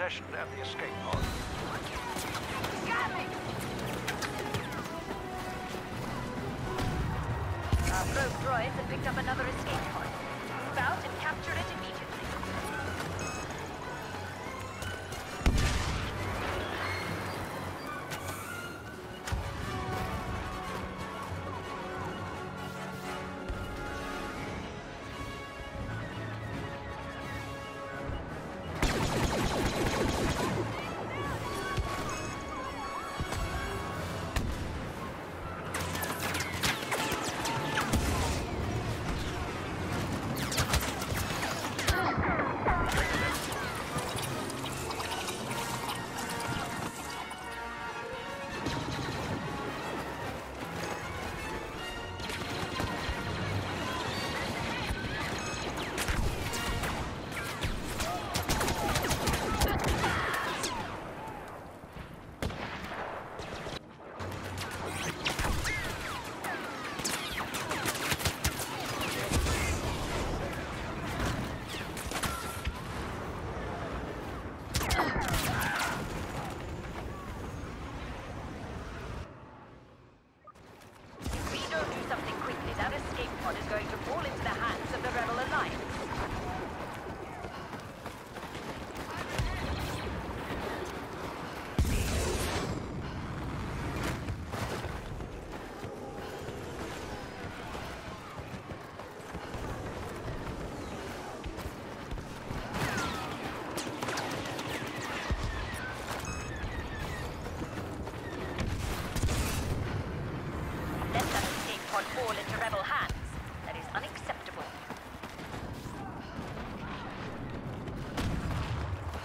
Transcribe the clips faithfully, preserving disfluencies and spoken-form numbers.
possession of the escape pod. Got me! Our rogue droids have picked up another escape pod. Found and captured it immediately.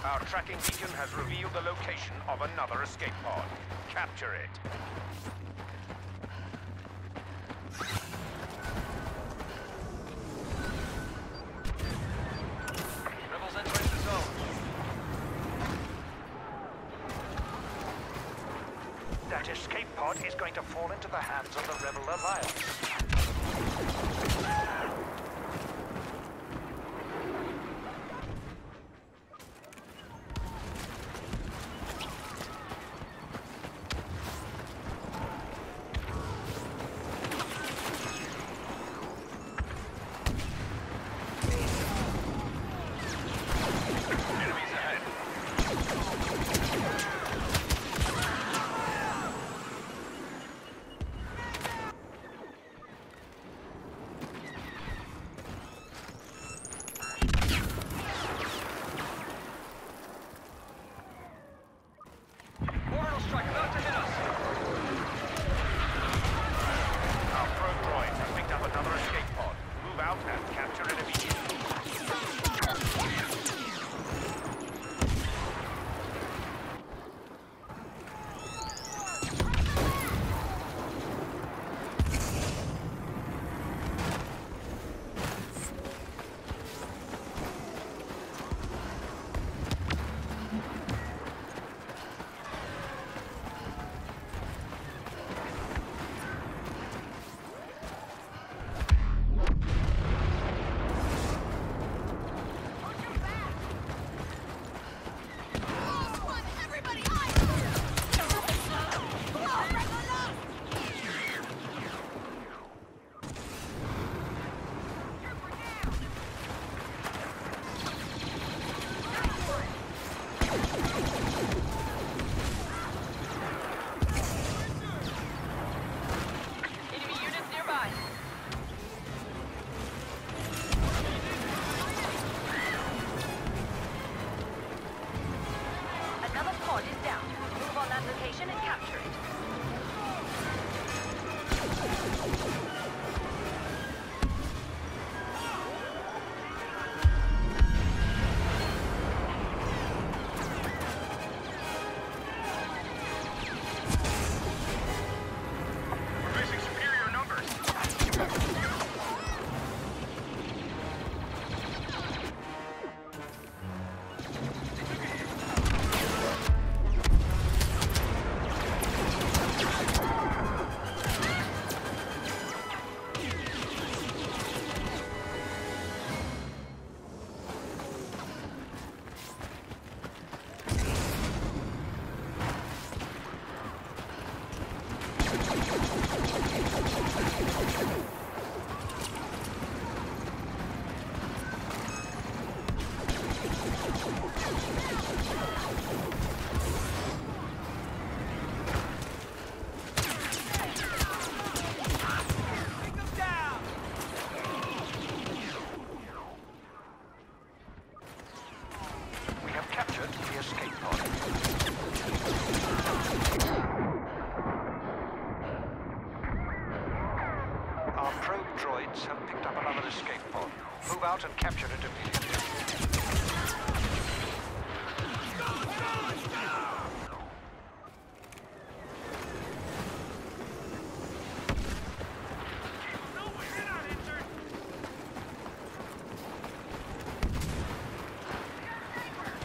Our tracking beacon has revealed the location of another escape pod. Capture it.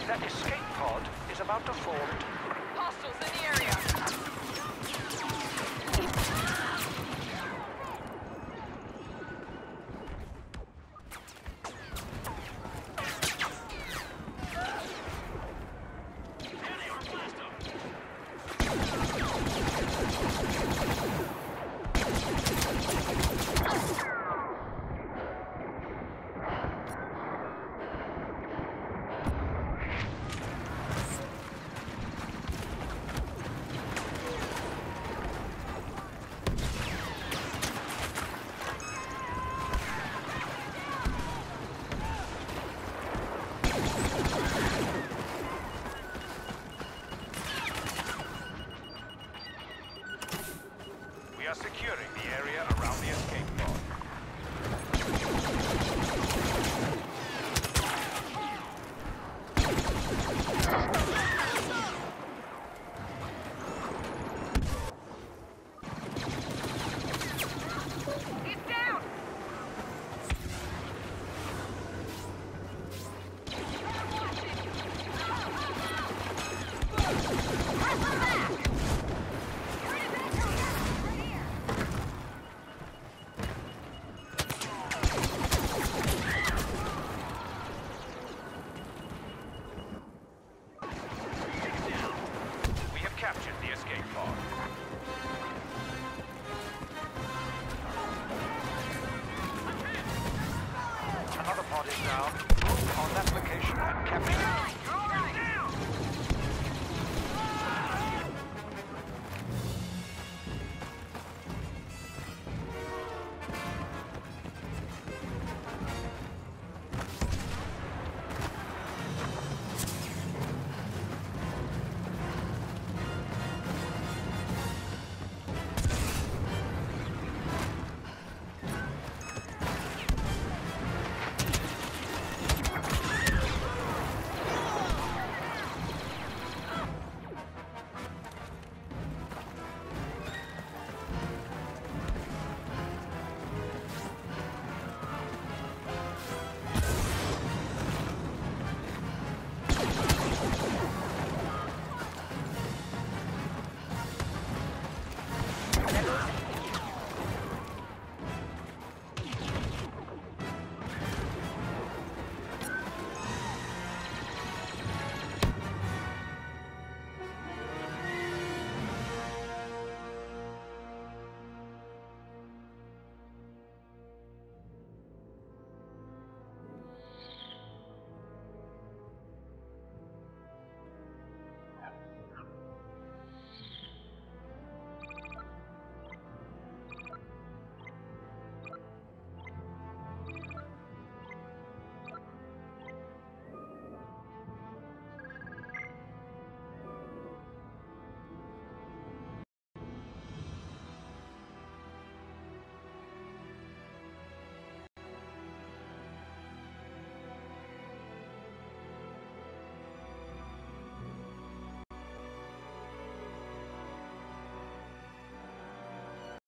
That escape pod is about to fall into hostiles in the area. Securing the area around the escape pod. Get down! Watch it! Captured the escape pod. Another pod is down. On that location and captured.